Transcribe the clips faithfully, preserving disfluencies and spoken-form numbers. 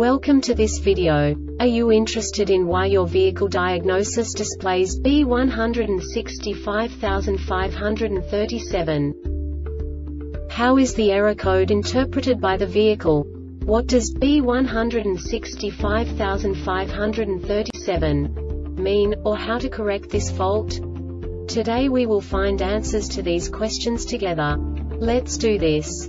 Welcome to this video. Are you interested in why your vehicle diagnosis displays B one six five five three seven? How is the error code interpreted by the vehicle? What does B one six five five three seven mean, or how to correct this fault? Today we will find answers to these questions together. Let's do this.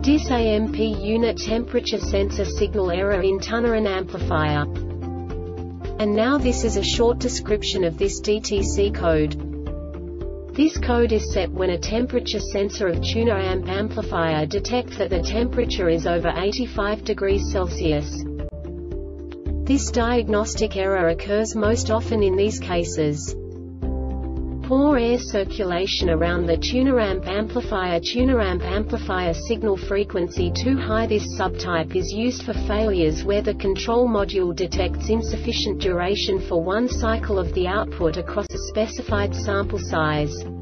D I S A M P unit temperature sensor signal error in tuner and amplifier. And now this is a short description of this D T C code. This code is set when a temperature sensor of tuner amp amplifier detects that the temperature is over eighty-five degrees Celsius. This diagnostic error occurs most often in these cases. Poor air circulation around the tuner amp amplifier tuner amp amplifier signal frequency too high. This subtype is used for failures where the control module detects insufficient duration for one cycle of the output across a specified sample size.